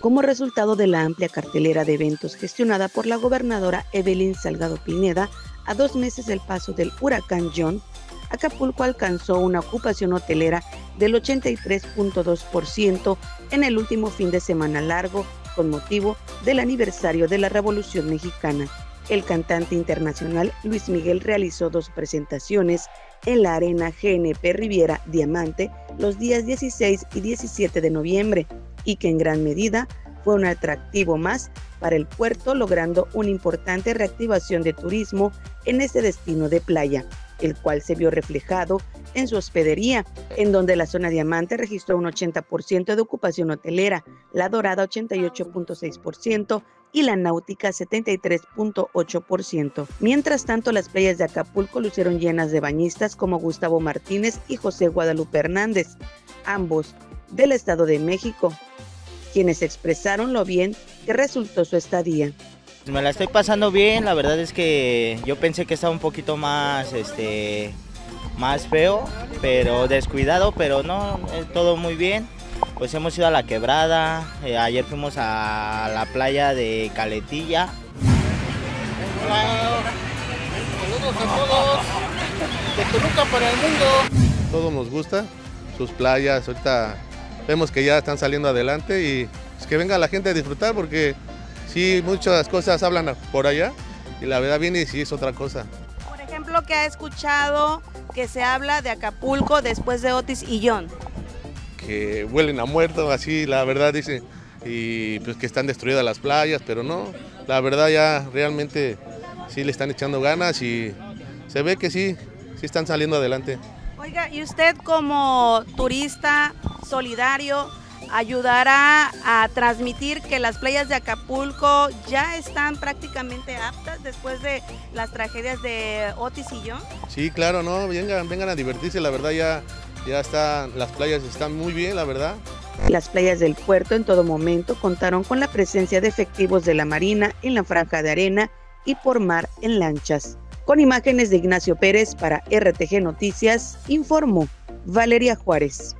como resultado de la amplia cartelera de eventos gestionada por la gobernadora Evelyn Salgado Pineda. A 2 meses del paso del huracán John, Acapulco alcanzó una ocupación hotelera del 83.2% en el último fin de semana largo con motivo del aniversario de la Revolución Mexicana. El cantante internacional Luis Miguel realizó 2 presentaciones en la Arena GNP Riviera Diamante los días 16 y 17 de noviembre y que en gran medida fue un atractivo más para el puerto, logrando una importante reactivación de turismo en este destino de playa, el cual se vio reflejado en su hospedería, en donde la zona Diamante registró un 80% de ocupación hotelera, la Dorada 88.6% y la Náutica 73.8%. Mientras tanto, las playas de Acapulco lucieron llenas de bañistas como Gustavo Martínez y José Guadalupe Hernández, ambos del Estado de México, quienes expresaron lo bien que resultó su estadía. Me la estoy pasando bien, la verdad es que yo pensé que estaba un poquito más, más feo, pero descuidado, pero no, todo muy bien. Pues hemos ido a la Quebrada, ayer fuimos a la playa de Caletilla. Hola, saludos a todos, de Toluca para el mundo. Todo nos gusta, sus playas, ahorita vemos que ya están saliendo adelante y pues que venga la gente a disfrutar, porque sí, muchas cosas hablan por allá y la verdad viene y sí es otra cosa. Por ejemplo, ¿qué ha escuchado que se habla de Acapulco después de Otis y John? Que huelen a muerto, así la verdad dicen, y pues que están destruidas las playas, pero no, la verdad ya realmente sí le están echando ganas y se ve que sí están saliendo adelante. Oiga, ¿y usted como turista solidario ayudará a transmitir que las playas de Acapulco ya están prácticamente aptas después de las tragedias de Otis y John? Sí, claro, no, vengan a divertirse, la verdad ya están, las playas están muy bien, la verdad. Las playas del puerto en todo momento contaron con la presencia de efectivos de la Marina en la franja de arena y por mar en lanchas. Con imágenes de Ignacio Pérez para RTG Noticias, informó Valeria Juárez.